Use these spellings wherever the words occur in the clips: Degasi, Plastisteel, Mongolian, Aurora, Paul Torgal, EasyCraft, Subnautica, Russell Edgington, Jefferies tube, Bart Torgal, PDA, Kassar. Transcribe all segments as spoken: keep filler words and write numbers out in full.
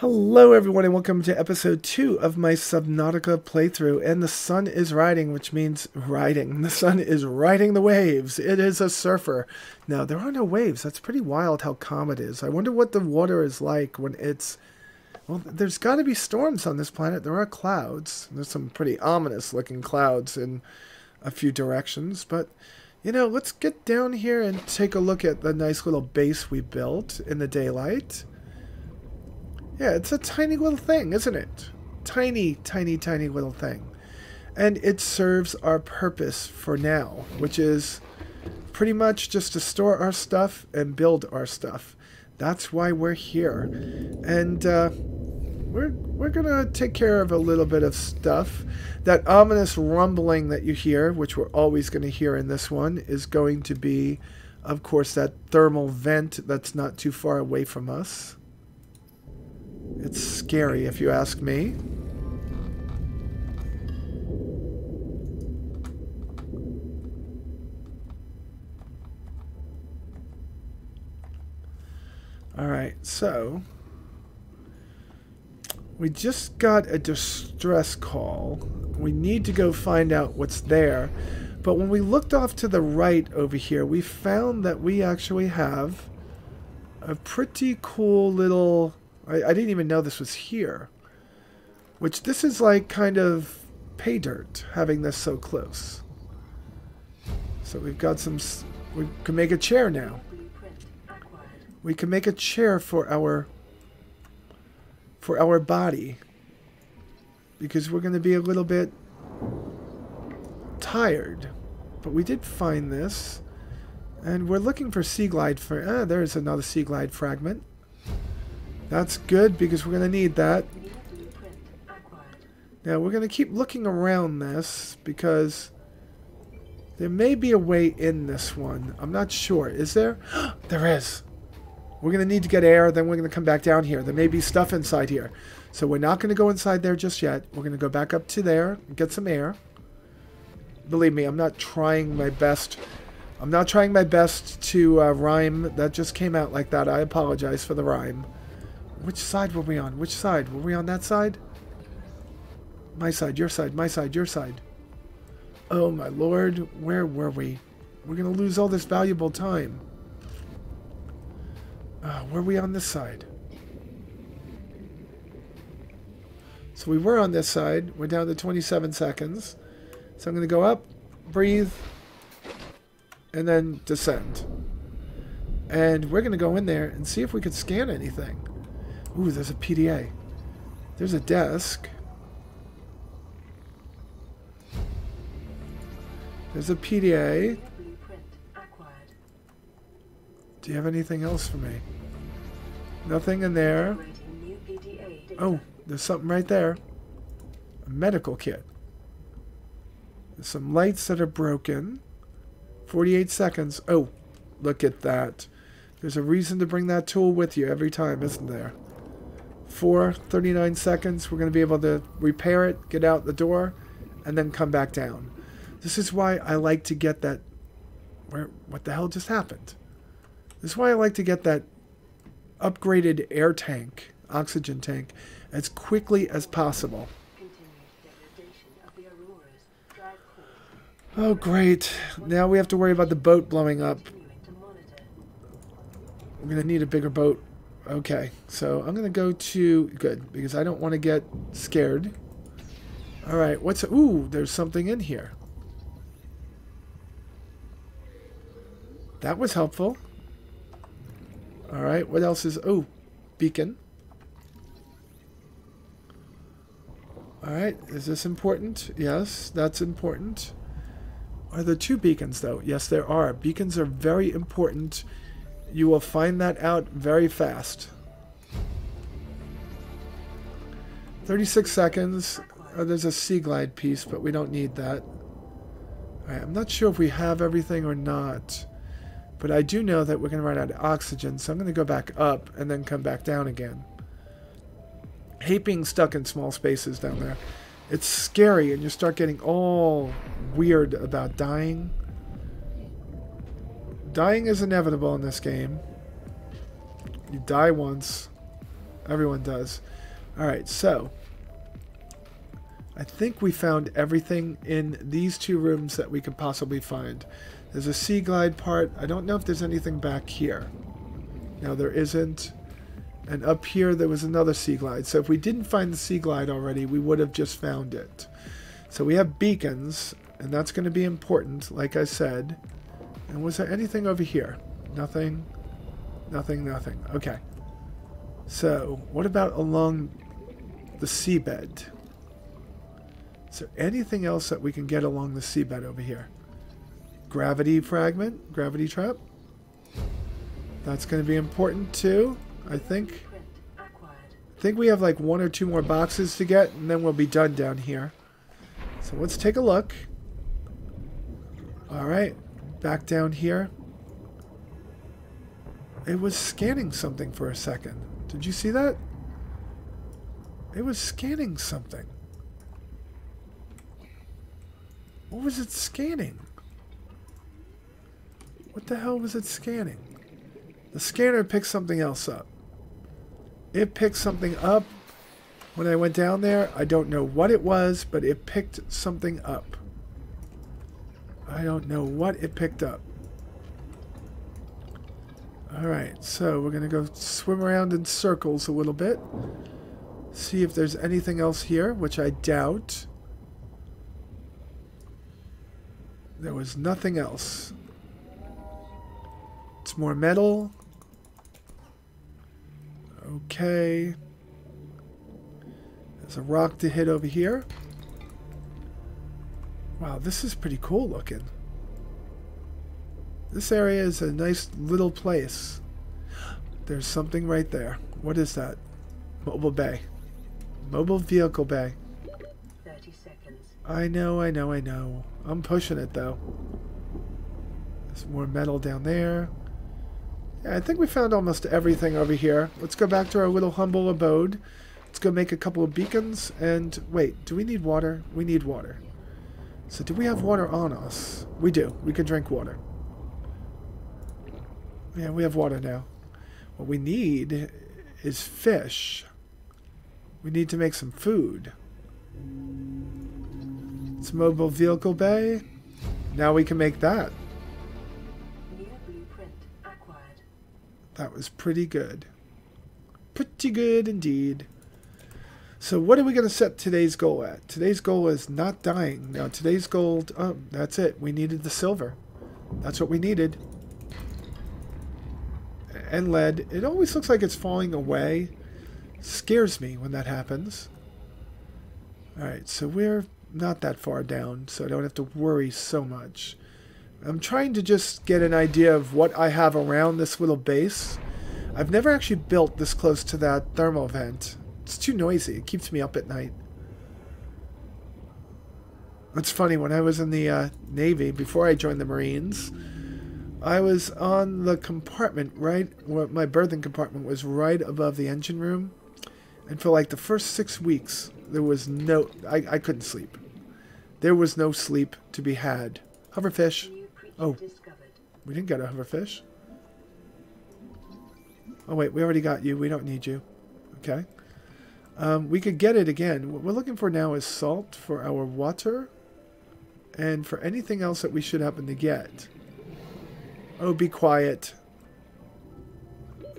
Hello everyone and welcome to episode two of my Subnautica playthrough, and the sun is riding, which means riding. The sun is riding the waves. It is a surfer. Now, there are no waves. That's pretty wild how calm it is. I wonder what the water is like when it's... Well, there's got to be storms on this planet. There are clouds. There's some pretty ominous looking clouds in a few directions, but... You know, let's get down here and take a look at the nice little base we built in the daylight. Yeah, it's a tiny little thing, isn't it? Tiny, tiny, tiny little thing. And it serves our purpose for now, which is pretty much just to store our stuff and build our stuff. That's why we're here. And uh, we're, we're going to take care of a little bit of stuff. That ominous rumbling that you hear, which we're always going to hear in this one, is going to be, of course, that thermal vent that's not too far away from us. It's scary, if you ask me. Alright, so... We just got a distress call. We need to go find out what's there. But when we looked off to the right over here, we found that we actually have a pretty cool little... I didn't even know this was here. Which, this is like kind of pay dirt, having this so close. So we've got some... We can make a chair now. We can make a chair for our... For our body. Because we're going to be a little bit... Tired. But we did find this. And we're looking for sea glide... For, ah, there's another sea glide fragment. That's good, because we're going to need that. Now, we're going to keep looking around this, because there may be a way in this one. I'm not sure. Is there? There is! We're going to need to get air, then we're going to come back down here. There may be stuff inside here. So we're not going to go inside there just yet. We're going to go back up to there and get some air. Believe me, I'm not trying my best... I'm not trying my best to uh, rhyme. That just came out like that. I apologize for the rhyme. Which side were we on? Which side? Were we on that side? My side, your side, my side, your side. Oh my lord, where were we? We're going to lose all this valuable time. Uh, were we on this side? So we were on this side. We're down to twenty-seven seconds. So I'm going to go up, breathe, and then descend. And we're going to go in there and see if we can scan anything. Ooh, there's a P D A. There's a desk. There's a P D A. Do you have anything else for me? Nothing in there. Oh, there's something right there. A medical kit. There's some lights that are broken. forty-eight seconds. Oh, look at that. There's a reason to bring that tool with you every time, isn't there? four, thirty-nine seconds, we're going to be able to repair it, get out the door, and then come back down. This is why I like to get that... Where? What the hell just happened? This is why I like to get that upgraded air tank, oxygen tank, as quickly as possible. Oh, great. Now we have to worry about the boat blowing up. We're going to need a bigger boat. Okay, so I'm going to go to... Good, because I don't want to get scared. Alright, what's... Ooh, there's something in here. That was helpful. Alright, what else is... Oh, beacon. Alright, is this important? Yes, that's important. Are there two beacons, though? Yes, there are. Beacons are very important... You will find that out very fast. thirty-six seconds. Oh, there's a sea glide piece, but we don't need that. Alright, I'm not sure if we have everything or not. But I do know that we're going to run out of oxygen, so I'm going to go back up and then come back down again. I hate being stuck in small spaces down there. It's scary, and you start getting all weird about dying. Dying is inevitable in this game. You die once, Everyone does. All right, so I think we found everything in these two rooms that we could possibly find. There's a sea glide part. I don't know if there's anything back here. No, there isn't. And up here, there was another sea glide. So if we didn't find the sea glide already, we would have just found it. So we have beacons, and that's going to be important, like I said. And was there anything over here? Nothing. Nothing, nothing. Okay. So what about along the seabed? Is there anything else that we can get along the seabed over here? Gravity fragment? Gravity trap? That's going to be important too. I think I think we have like one or two more boxes to get, and then we'll be done down here. So let's take a look. Alright, back down here. It was scanning something for a second. Did you see that? It was scanning something. What was it scanning? What the hell was it scanning? The scanner picked something else up. It picked something up when I went down there. I don't know what it was, but it picked something up. I don't know what it picked up. Alright, so we're going to go swim around in circles a little bit. See if there's anything else here, which I doubt. There was nothing else. It's more metal. Okay. There's a rock to hit over here. Wow, this is pretty cool looking. This area is a nice little place. There's something right there. What is that? Mobile bay. Mobile vehicle bay. thirty seconds. I know, I know, I know. I'm pushing it though. There's more metal down there. Yeah, I think we found almost everything over here. Let's go back to our little humble abode. Let's go make a couple of beacons. And wait, do we need water? We need water. So do we have water on us? We do. We can drink water. Yeah, we have water now. What we need is fish. We need to make some food. It's mobile vehicle bay. Now we can make that. That was pretty good. Pretty good indeed. So what are we going to set today's goal at? Today's goal is not dying. Now today's goal... Oh, that's it. We needed the silver. That's what we needed. And lead. It always looks like it's falling away. Scares me when that happens. Alright, so we're not that far down, so I don't have to worry so much. I'm trying to just get an idea of what I have around this little base. I've never actually built this close to that thermal vent. It's too noisy. It keeps me up at night. It's funny, when I was in the uh, Navy, before I joined the Marines, I was on the compartment right... Well, my berthing compartment was right above the engine room. And for like the first six weeks, there was no... I, I couldn't sleep. There was no sleep to be had. Hoverfish. Oh, we didn't get a hoverfish. Oh, wait, we already got you. We don't need you. Okay. Um, we could get it again. What we're looking for now is salt for our water and for anything else that we should happen to get. Oh, be quiet.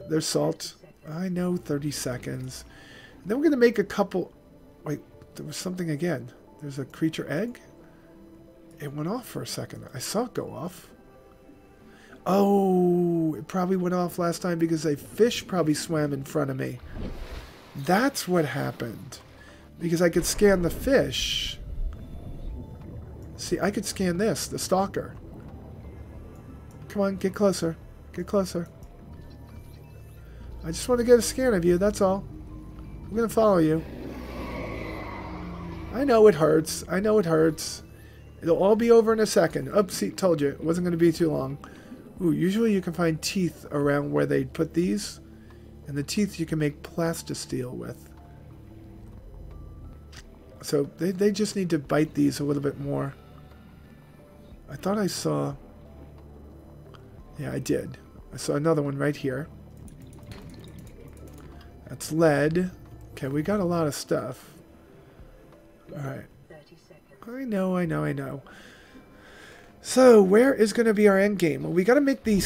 There's salt. I know, thirty seconds. And then we're going to make a couple... Wait, there was something again. There's a creature egg? It went off for a second. I saw it go off. Oh, it probably went off last time because a fish probably swam in front of me. That's what happened. Because I could scan the fish. See, I could scan this, the stalker. Come on, get closer. Get closer. I just want to get a scan of you, that's all. I'm going to follow you. I know it hurts. I know it hurts. It'll all be over in a second. Oopsie, told you. It wasn't going to be too long. Ooh, usually you can find teeth around where they put these. And the teeth you can make plastisteel with. So they, they just need to bite these a little bit more. I thought I saw... Yeah, I did. I saw another one right here. That's lead. Okay, we got a lot of stuff. Alright. I know, I know, I know. So, where is going to be our end game? Well, we got to make the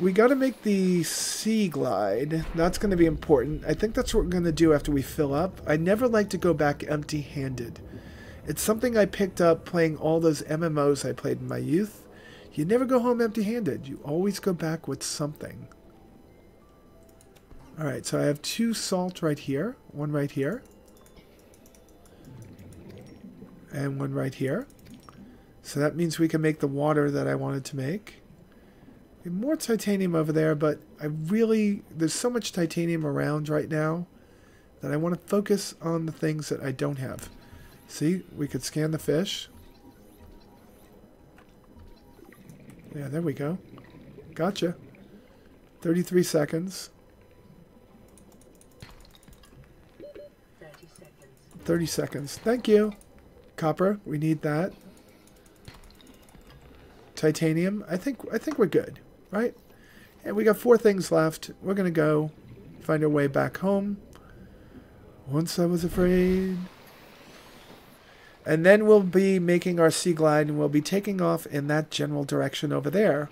we got to make the sea glide. That's going to be important. I think that's what we're going to do after we fill up. I never like to go back empty-handed. It's something I picked up playing all those M M Os I played in my youth. You never go home empty-handed. You always go back with something. All right, so I have two salt right here, one right here, and one right here. So that means we can make the water that I wanted to make. And more titanium over there, but I really... There's so much titanium around right now that I want to focus on the things that I don't have. See? We could scan the fish. Yeah, there we go. Gotcha. thirty-three seconds. thirty seconds. Thank you. Copper, we need that. Titanium. I think I think we're good, right? And we got four things left. We're gonna go find our way back home. Once I was afraid. And then we'll be making our sea glide, and we'll be taking off in that general direction over there,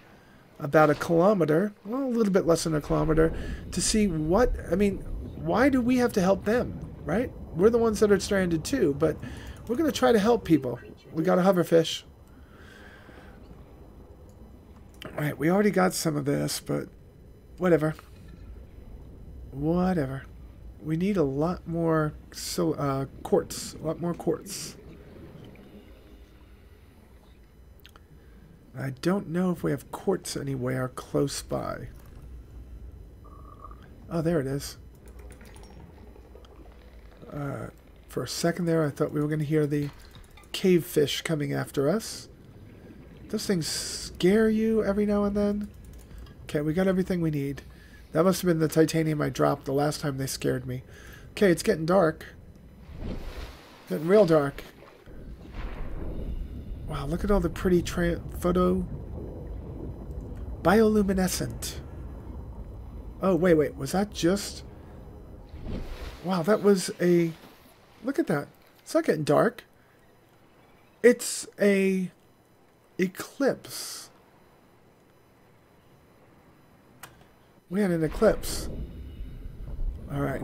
about a kilometer, well, a little bit less than a kilometer, to see what I mean. Why do we have to help them, right? We're the ones that are stranded too, but we're gonna try to help people. We got a hoverfish. Alright, we already got some of this, but whatever. Whatever. We need a lot more so, uh, quartz. A lot more quartz. I don't know if we have quartz anywhere close by. Oh, there it is. Uh, for a second there, I thought we were going to hear the cave fish coming after us. Those things scare you every now and then. Okay, we got everything we need. That must have been the titanium I dropped the last time they scared me. Okay, it's getting dark. Getting real dark. Wow, look at all the pretty tra photo. Bioluminescent. Oh, wait, wait. Was that just... Wow, that was a... Look at that. It's not getting dark. It's a... eclipse. We had an eclipse. Alright.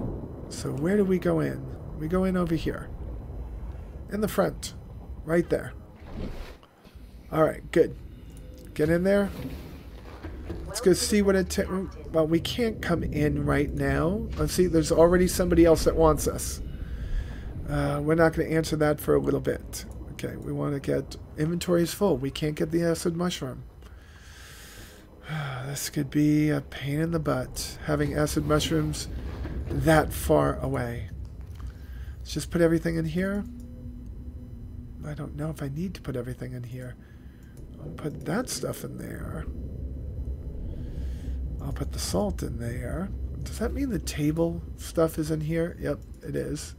So where do we go in? We go in over here. In the front. Right there. Alright, good. Get in there. Let's go see what it... Well, we can't come in right now. Let's see, there's already somebody else that wants us. Uh, we're not going to answer that for a little bit. Okay, we want to get... Inventory is full. We can't get the acid mushroom. This could be a pain in the butt, having acid mushrooms that far away. Let's just put everything in here. I don't know if I need to put everything in here. I'll put that stuff in there. I'll put the salt in there. Does that mean the table stuff is in here? Yep, it is.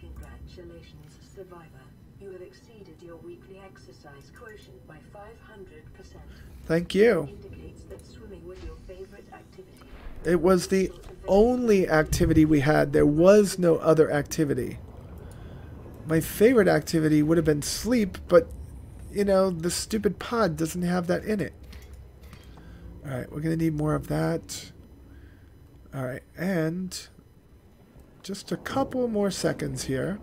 Congratulations, survivor. You have exceeded your weekly exercise quotient by five hundred percent. Thank you. Indicates that swimming was your favorite activity. It was the only activity we had. There was no other activity. My favorite activity would have been sleep, but, you know, the stupid pod doesn't have that in it. Alright, we're going to need more of that. Alright, and just a couple more seconds here.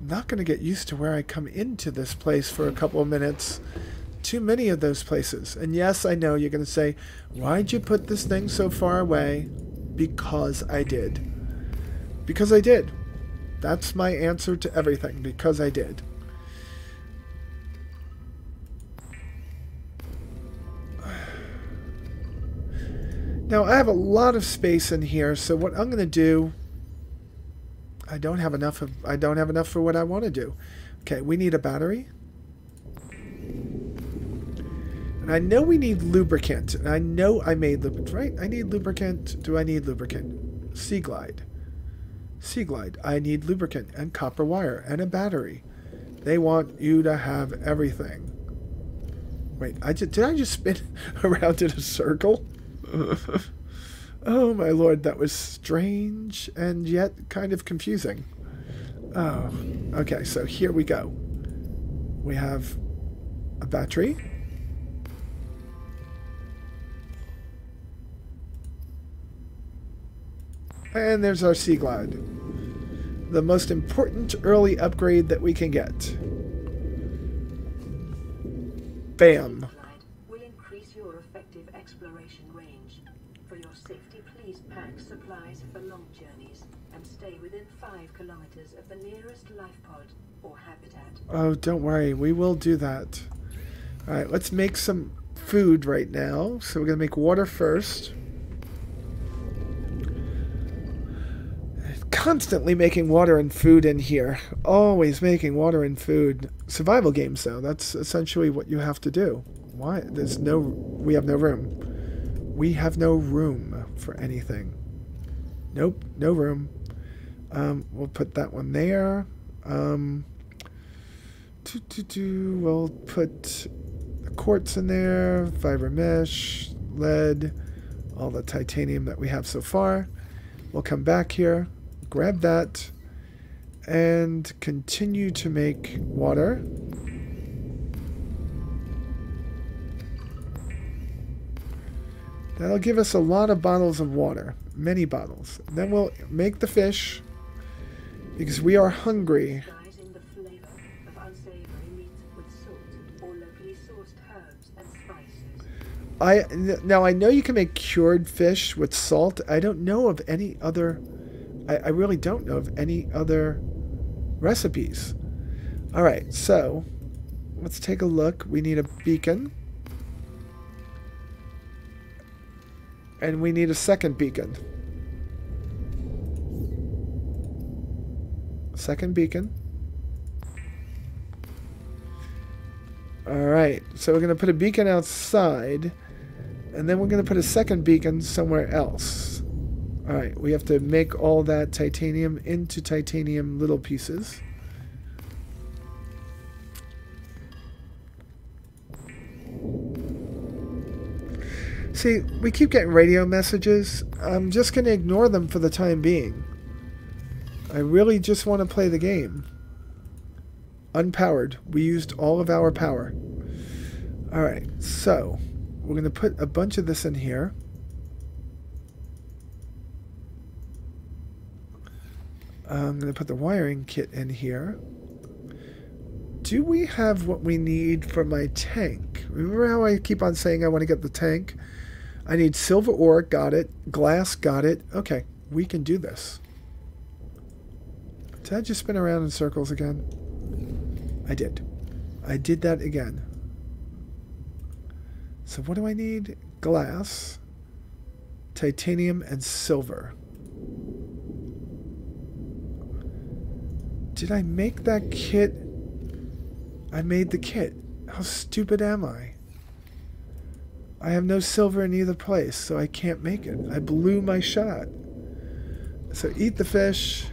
Not going to get used to where I come into this place for a couple of minutes. Too many of those places. And yes, I know you're going to say, why'd you put this thing so far away? Because I did. Because I did. That's my answer to everything. Because I did. Now, I have a lot of space in here, so what I'm going to do... I don't have enough of, I don't have enough for what I want to do. Okay, we need a battery. And I know we need lubricant. And I know I made lubricant, right? I need lubricant. Do I need lubricant? Sea glide. Sea glide. I need lubricant and copper wire and a battery. They want you to have everything. Wait, I just, did I just spin around in a circle? Oh, my lord, that was strange and yet kind of confusing. Oh, okay, so here we go. We have a battery. And there's our Sea Glide. The most important early upgrade that we can get. Bam. Will increase your effective exploration range. For your safety, please pack supplies for long journeys and stay within five kilometers of the nearest life pod or habitat. Oh, don't worry. We will do that. All right, let's make some food right now. So we're going to make water first. Constantly making water and food in here. Always making water and food. Survival games, though. That's essentially what you have to do. Why? There's no... We have no room. We have no room for anything. Nope. No room. Um, we'll put that one there. Um, doo -doo -doo, we'll put quartz in there, fiber mesh, lead, all the titanium that we have so far. We'll come back here. Grab that and continue to make water. That'll give us a lot of bottles of water, many bottles. Then we'll make the fish because we are hungry. I now I know you can make cured fish with salt. I don't know of any other. I really don't know of any other recipes. Alright, so let's take a look. We need a beacon. And we need a second beacon. Second beacon. Alright, so we're going to put a beacon outside. And then we're going to put a second beacon somewhere else. Alright, we have to make all that titanium into titanium little pieces. See, we keep getting radio messages. I'm just going to ignore them for the time being. I really just want to play the game. Unpowered. We used all of our power. Alright, so we're going to put a bunch of this in here. I'm going to put the wiring kit in here. Do we have what we need for my tank? Remember how I keep on saying I want to get the tank? I need silver ore. Got it. Glass. Got it. Okay. We can do this. Did I just spin around in circles again? I did. I did that again. So what do I need? Glass, titanium, and silver. Did I make that kit? I made the kit. How stupid am I? I have no silver in either place, so I can't make it. I blew my shot. So eat the fish,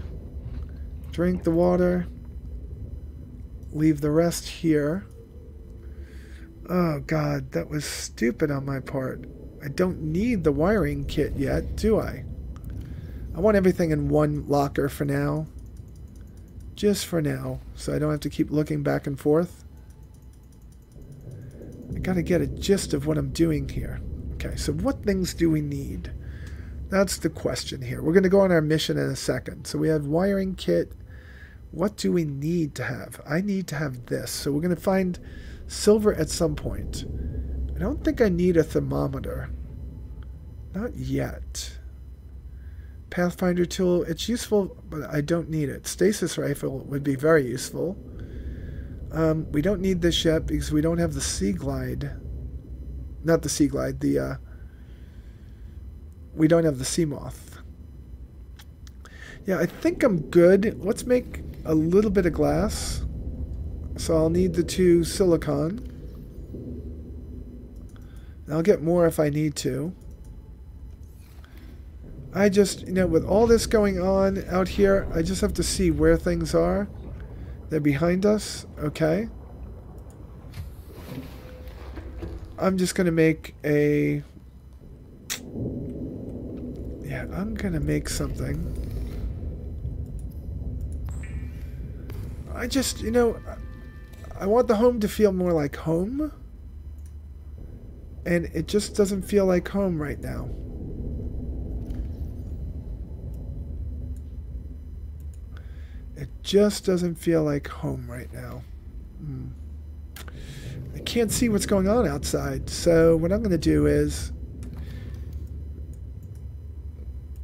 drink the water, leave the rest here. Oh god, that was stupid on my part. I don't need the wiring kit yet, do I? I want everything in one locker for now. Just for now, so I don't have to keep looking back and forth. I gotta get a gist of what I'm doing here. Okay, so what things do we need? That's the question here. We're gonna go on our mission in a second. So we have wiring kit. What do we need to have? I need to have this. So we're gonna find silver at some point. I don't think I need a thermometer. Not yet. Pathfinder tool, it's useful, but I don't need it. Stasis rifle would be very useful. Um, we don't need this yet because we don't have the Sea Glide. Not the Sea Glide, the... Uh, we don't have the Sea Moth. Yeah, I think I'm good. Let's make a little bit of glass. So I'll need the two silicon. And I'll get more if I need to. I just, you know, with all this going on out here, I just have to see where things are. They're behind us. Okay. I'm just going to make a that, I'm gonna make something. I just, you know, I want the home to feel more like home. And it just doesn't feel like home right now. It just doesn't feel like home right now. Mm. I can't see what's going on outside, so what I'm going to do is...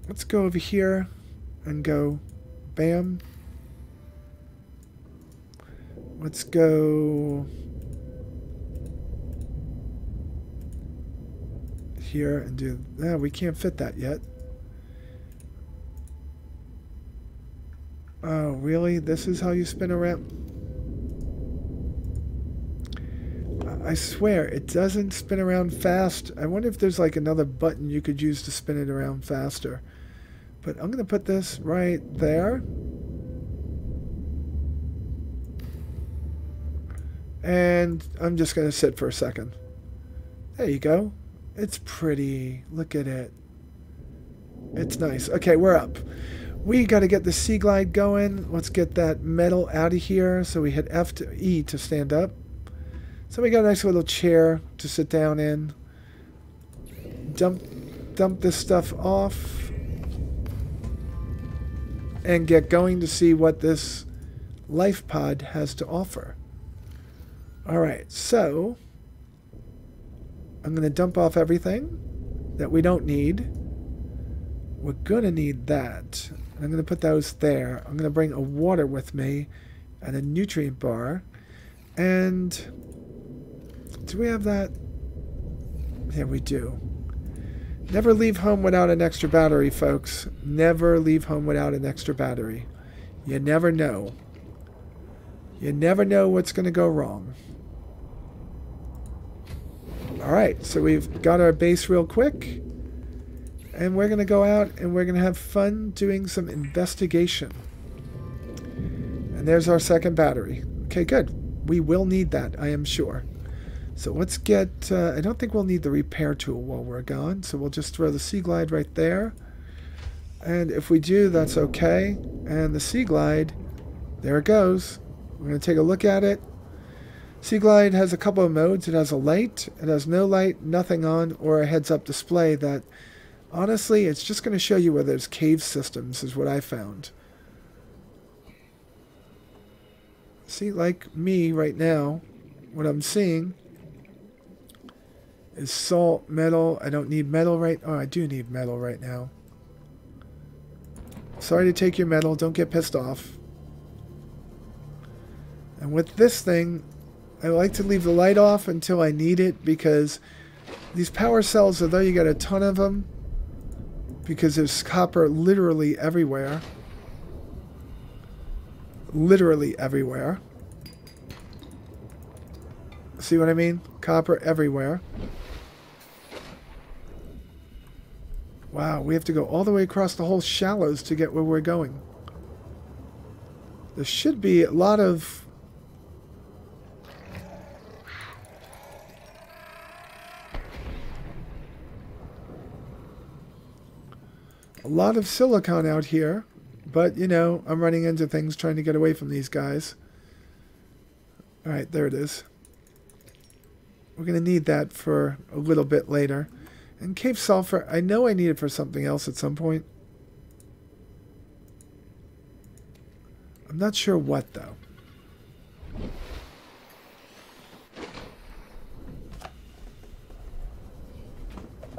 let's go over here and go... bam. Let's go... here and do... no, we can't fit that yet. Oh, really? This is how you spin around? I swear, it doesn't spin around fast. I wonder if there's like another button you could use to spin it around faster. But I'm going to put this right there. And I'm just going to sit for a second. There you go. It's pretty. Look at it. It's nice. Okay, we're up. We got to get the sea glide going. Let's get that metal out of here. So we hit F to E to stand up. So we got a nice little chair to sit down in. Dump, dump this stuff off. And get going to see what this life pod has to offer. Alright, so... I'm going to dump off everything that we don't need. We're going to need that. I'm going to put those there. I'm going to bring a water with me and a nutrient bar. And do we have that? Yeah, we do. Never leave home without an extra battery, folks. Never leave home without an extra battery. You never know. You never know what's going to go wrong. Alright, so we've got our base real quick. And we're going to go out and we're going to have fun doing some investigation. And there's our second battery. Okay, good. We will need that, I am sure. So let's get... Uh, I don't think we'll need the repair tool while we're gone. So we'll just throw the Sea Glide right there. And if we do, that's okay. And the Sea Glide, there it goes. We're going to take a look at it. Sea Glide has a couple of modes. It has a light, it has no light, nothing on, or a heads-up display that, honestly, it's just going to show you where there's cave systems is what I found. See, like me right now, what I'm seeing is salt, metal. I don't need metal right... oh, I do need metal right now. Sorry to take your metal. Don't get pissed off. And with this thing... I like to leave the light off until I need it because these power cells, although you got a ton of them, because there's copper literally everywhere. Literally everywhere. See what I mean? Copper everywhere. Wow, we have to go all the way across the whole shallows to get where we're going. There should be a lot of... a lot of silicon out here, but, you know, I'm running into things trying to get away from these guys. Alright, there it is. We're going to need that for a little bit later. And cave sulfur, I know I need it for something else at some point. I'm not sure what, though.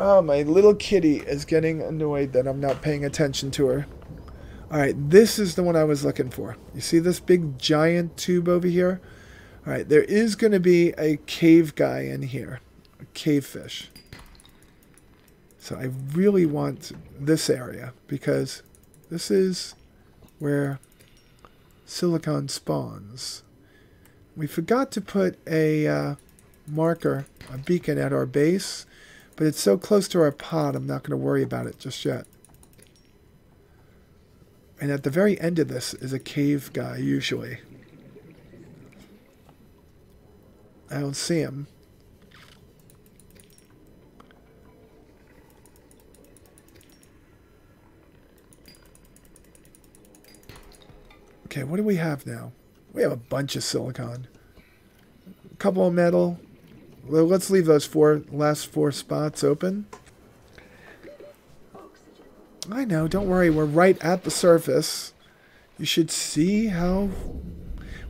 Oh, my little kitty is getting annoyed that I'm not paying attention to her. Alright, this is the one I was looking for. You see this big giant tube over here? Alright, there is going to be a cave guy in here. A cave fish. So I really want this area because this is where silicon spawns. We forgot to put a uh, marker, a beacon at our base. But it's so close to our pod, I'm not going to worry about it just yet. And at the very end of this is a cave guy, usually. I don't see him. Okay, what do we have now? We have a bunch of silicon. A couple of metal. Well, let's leave those four last four spots open. I know, don't worry. We're right at the surface. You should see how...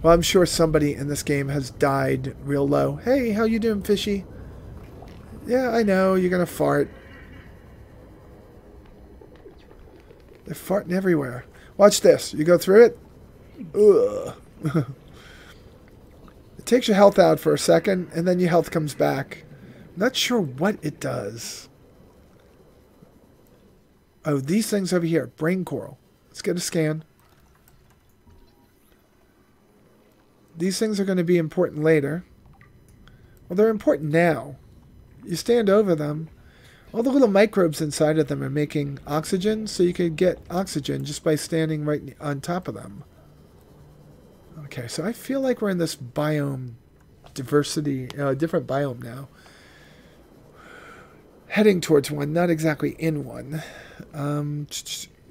Well, I'm sure somebody in this game has died real low. Hey, how you doing, fishy? Yeah, I know. You're going to fart. They're farting everywhere. Watch this. You go through it. Ugh. It takes your health out for a second, and then your health comes back. I'm not sure what it does. Oh, these things over here. Brain coral. Let's get a scan. These things are going to be important later. Well, they're important now. You stand over them. All the little microbes inside of them are making oxygen, so you can get oxygen just by standing right on top of them. Okay, so I feel like we're in this biome diversity, uh, different biome now. Heading towards one, not exactly in one. Um,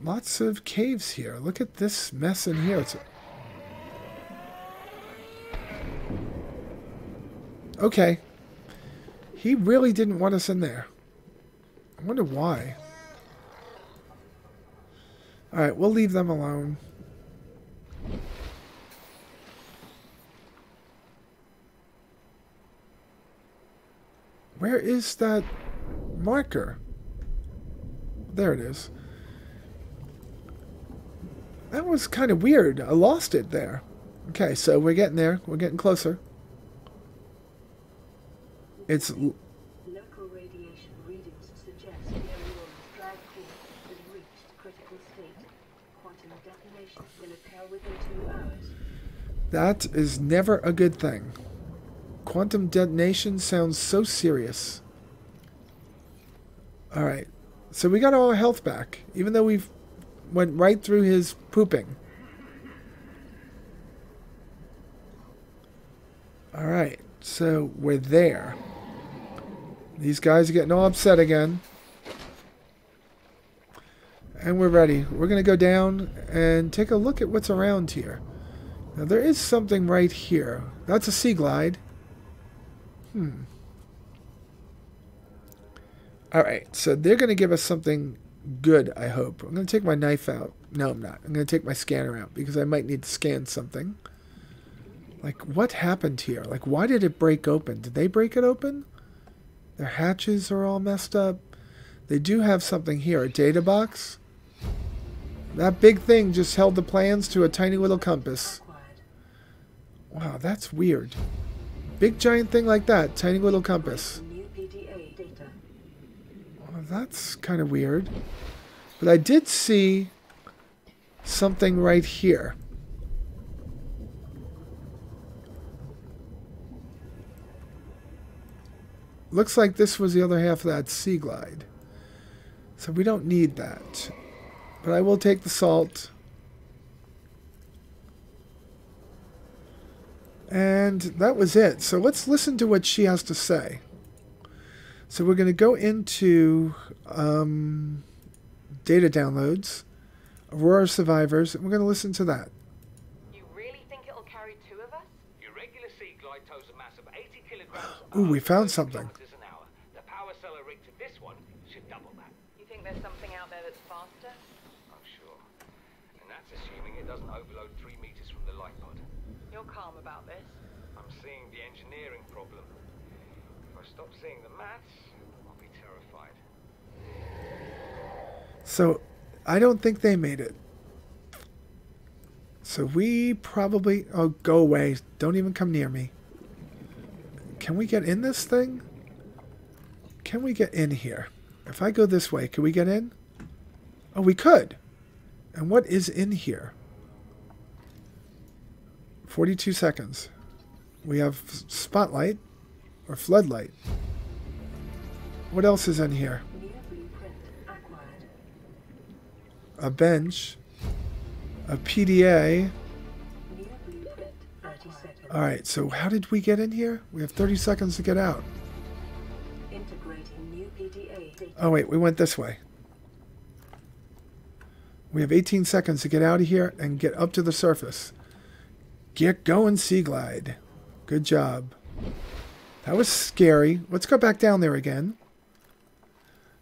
lots of caves here. Look at this mess in here. It's okay. He really didn't want us in there. I wonder why. Alright, we'll leave them alone. Where is that marker? There it is. That was kind of weird. I lost it there. Okay, so we're getting there. We're getting closer. It's... Local radiation readings suggest the Aurora's drag course has reached critical state. Quantum detonation will occur within two hours. That is never a good thing. Quantum detonation sounds so serious. Alright. So we got all our health back, even though we've went right through his pooping. Alright. So we're there. These guys are getting all upset again. And we're ready. We're going to go down and take a look at what's around here. Now, there is something right here. That's a sea glide. Hmm. Alright, so they're going to give us something good, I hope. I'm going to take my knife out. No, I'm not. I'm going to take my scanner out because I might need to scan something. Like, what happened here? Like, why did it break open? Did they break it open? Their hatches are all messed up. They do have something here, a data box. That big thing just held the plans to a tiny little compass. Wow, that's weird. Big giant thing like that, tiny little compass. Well, that's kind of weird. But I did see something right here. Looks like this was the other half of that sea glide. So we don't need that. But I will take the salt. And that was it. So let's listen to what she has to say. So we're going to go into um, data downloads, Aurora survivors, and we're going to listen to that. Ooh, we found something. The power seller rigged to this one should double that. You think there's something out there that's faster? I'm sure. And that's assuming it doesn't overload three meters from the light pod. You're calm about this? I'm seeing the engineering problem. If I stop seeing the maths, I'll be terrified. So, I don't think they made it. So we probably... Oh, go away. Don't even come near me. Can we get in this thing? Can we get in here? If I go this way, can we get in? Oh, we could. And what is in here? forty-two seconds. We have spotlight or floodlight. What else is in here? A bench. A P D A. Alright, so how did we get in here? We have thirty seconds to get out. Integrating new P D A data. Oh wait, we went this way. We have eighteen seconds to get out of here and get up to the surface. Get going, Sea Glide. Good job. That was scary. Let's go back down there again,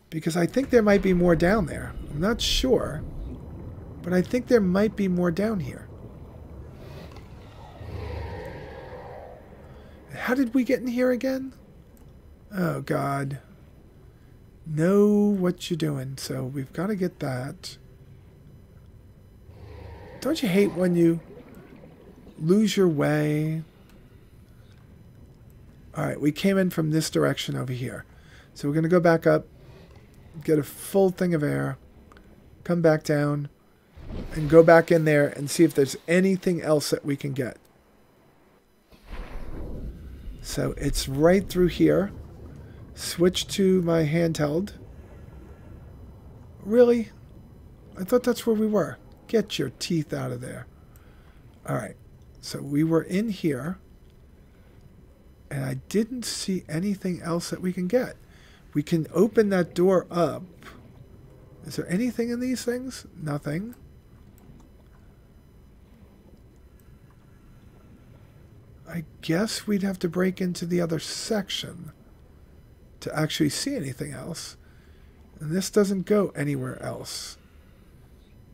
because I think there might be more down there. I'm not sure, but I think there might be more down here. How did we get in here again? Oh, God. Know what you're doing, so we've got to get that. Don't you hate when you lose your way? Alright, we came in from this direction over here. So we're going to go back up, get a full thing of air, come back down, and go back in there and see if there's anything else that we can get. So it's right through here. Switch to my handheld. Really? I thought that's where we were. Get your teeth out of there. All right. So we were in here, and I didn't see anything else that we can get. We can open that door up. Is there anything in these things? Nothing. I guess we'd have to break into the other section to actually see anything else. And this doesn't go anywhere else.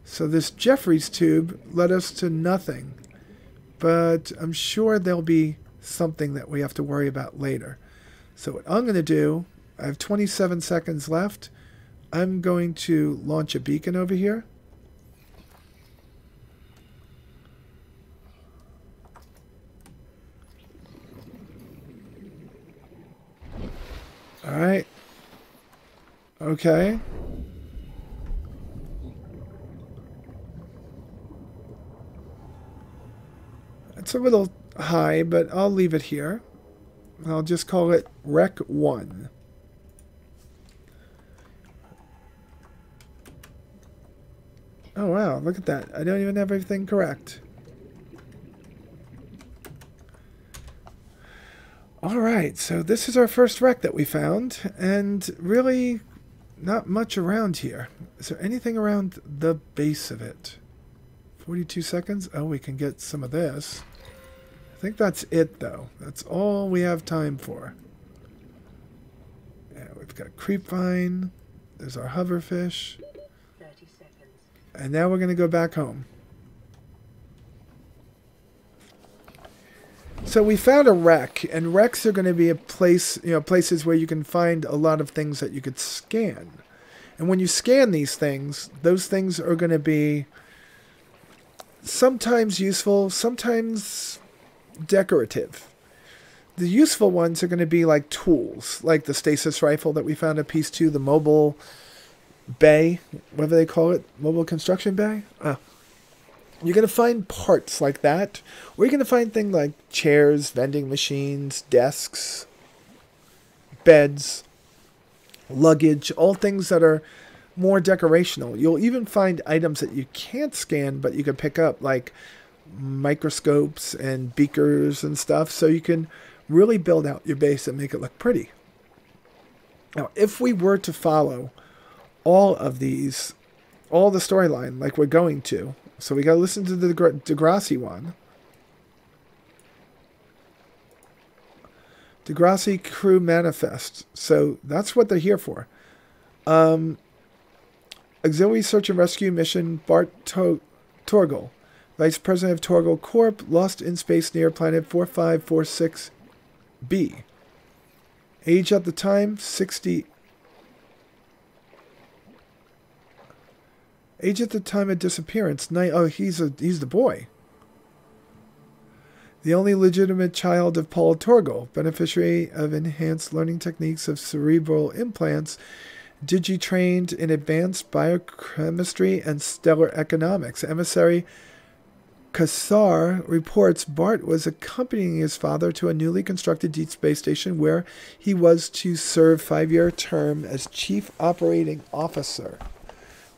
So this Jefferies tube led us to nothing, but I'm sure there'll be something that we have to worry about later. So what I'm going to do, I have twenty-seven seconds left. I'm going to launch a beacon over here. All right. Okay. It's a little high, but I'll leave it here. I'll just call it Rec one. Oh, wow. Look at that. I don't even have everything correct. All right. So this is our first wreck that we found, and really not much around here. Is there anything around the base of it? forty-two seconds. Oh, we can get some of this. I think that's it, though. That's all we have time for. Yeah, we've got creep vine. There's our hoverfish. thirty seconds. And now we're going to go back home. So we found a wreck, and wrecks are going to be a place, you know, places where you can find a lot of things that you could scan. And when you scan these things, those things are going to be sometimes useful, sometimes decorative. The useful ones are going to be like tools, like the stasis rifle that we found at piece two, the mobile bay, whatever they call it, mobile construction bay. Oh. You're going to find parts like that, or you're going to find things like chairs, vending machines, desks, beds, luggage, all things that are more decorational. You'll even find items that you can't scan, but you can pick up, like microscopes and beakers and stuff, so you can really build out your base and make it look pretty. Now, if we were to follow all of these, all the storyline like we're going to, so we got to listen to the Degasi one. Degasi crew manifest. So that's what they're here for. Um, auxiliary search and rescue mission, Bart Torgal, Vice President of Torgal Corporation, lost in space near planet four five four six B. Age at the time, sixty. Age at the time of disappearance, nine. Oh, he's, a, he's the boy. The only legitimate child of Paul Torgal, beneficiary of enhanced learning techniques of cerebral implants, digi-trained in advanced biochemistry and stellar economics. Emissary Kassar reports Bart was accompanying his father to a newly constructed deep space station where he was to serve a five-year term as chief operating officer.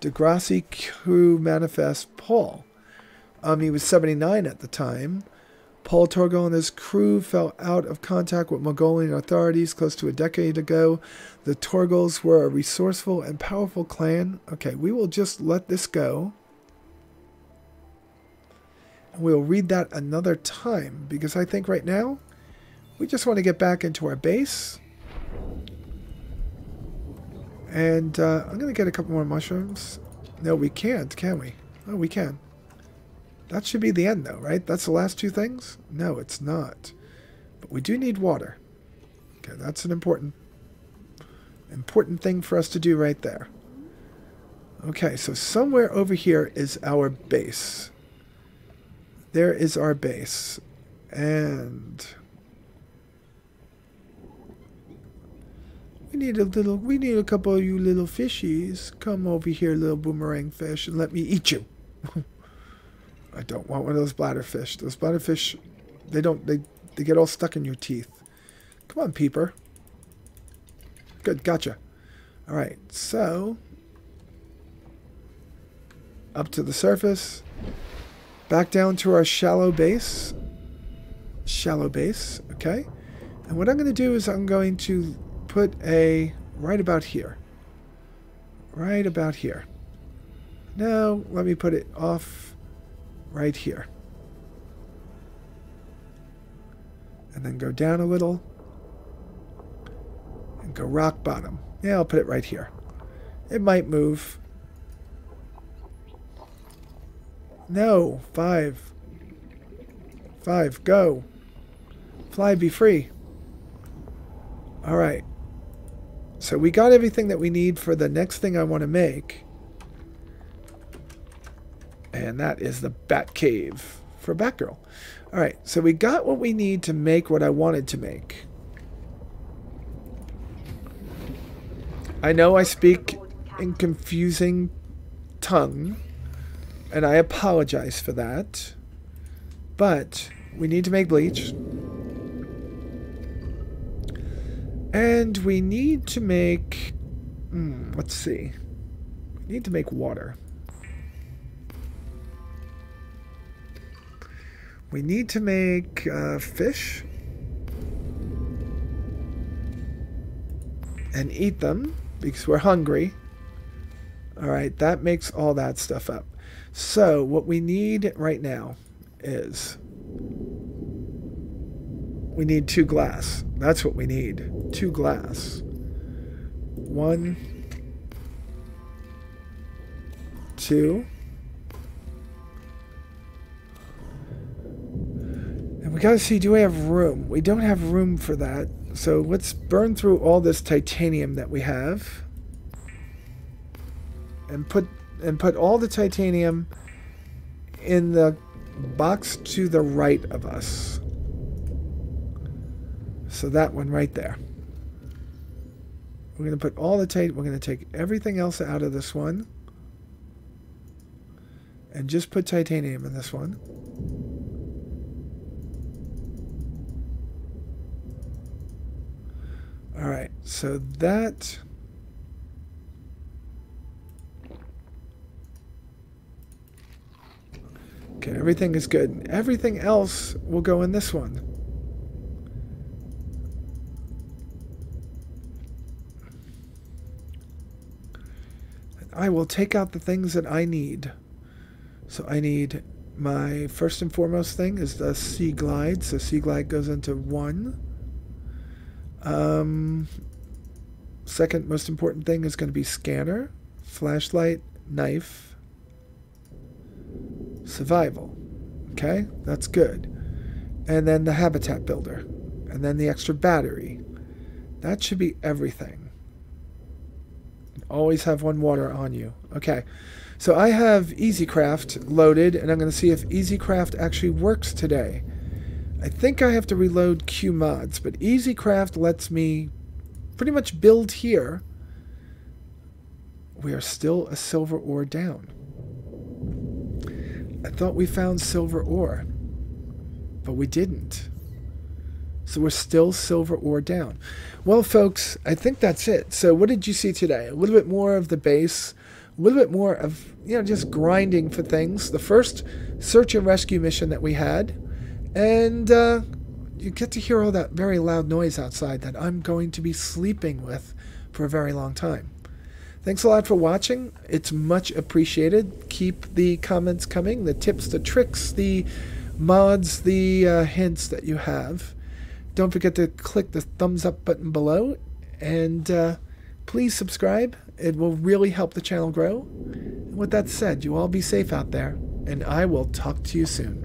Degasi crew manifest Paul. Um, he was seventy-nine at the time. Paul Torgal and his crew fell out of contact with Mongolian authorities close to a decade ago. The Torgals were a resourceful and powerful clan. Okay, we will just let this go. We'll read that another time, because I think right now we just want to get back into our base. And uh, I'm going to get a couple more mushrooms. No, we can't, can we? Oh, we can. That should be the end, though, right? That's the last two things? No, it's not. But we do need water. Okay, that's an important, important thing for us to do right there. Okay, so somewhere over here is our base. There is our base. And we need a little, we need a couple of you little fishies. Come over here, little boomerang fish, and let me eat you. I don't want one of those bladderfish. Those bladderfish, they don't, they, they get all stuck in your teeth. Come on, peeper. Good, gotcha. All right, so up to the surface, back down to our shallow base. Shallow base, okay. And what I'm going to do is I'm going to put a right about here. Right about here. Now, let me put it off right here. And then go down a little. And go rock bottom. Yeah, I'll put it right here. It might move. No. Five. Five. Go. Fly, be free. Alright. So we got everything that we need for the next thing I want to make. And that is the Batcave for Batgirl. Alright, so we got what we need to make what I wanted to make. I know I speak in confusing tongue, and I apologize for that. But we need to make bleach. And we need to make... Hmm, let's see. We need to make water. We need to make uh, fish and eat them because we're hungry. All right, that makes all that stuff up. So what we need right now is we need two glass. That's what we need, two glass. One, two. We gotta see, do we have room? We don't have room for that. So let's burn through all this titanium that we have. And put and put all the titanium in the box to the right of us. So that one right there. We're gonna put all the tit we're gonna take everything else out of this one. And just put titanium in this one. All right, so that okay, everything is good. Everything else will go in this one. And I will take out the things that I need. So I need my first and foremost thing is the sea glide. So sea glide goes into one. Um, second most important thing is going to be scanner, flashlight, knife, survival. Okay, that's good. And then the habitat builder. And then the extra battery. That should be everything. Always have one water on you. Okay, so I have EasyCraft loaded, and I'm going to see if EasyCraft actually works today. I think I have to reload Q mods, but EasyCraft lets me pretty much build here. We are still a silver ore down. I thought we found silver ore, but we didn't. So we're still silver ore down. Well, folks, I think that's it. So what did you see today? A little bit more of the base. A little bit more of, you know, just grinding for things. The first search and rescue mission that we had. And uh, you get to hear all that very loud noise outside that I'm going to be sleeping with for a very long time. Thanks a lot for watching. It's much appreciated. keep the comments coming, the tips, the tricks, the mods, the uh, hints that you have. Don't forget to click the thumbs up button below, and uh, please subscribe. It will really help the channel grow. And with that said, you all be safe out there, and I will talk to you soon.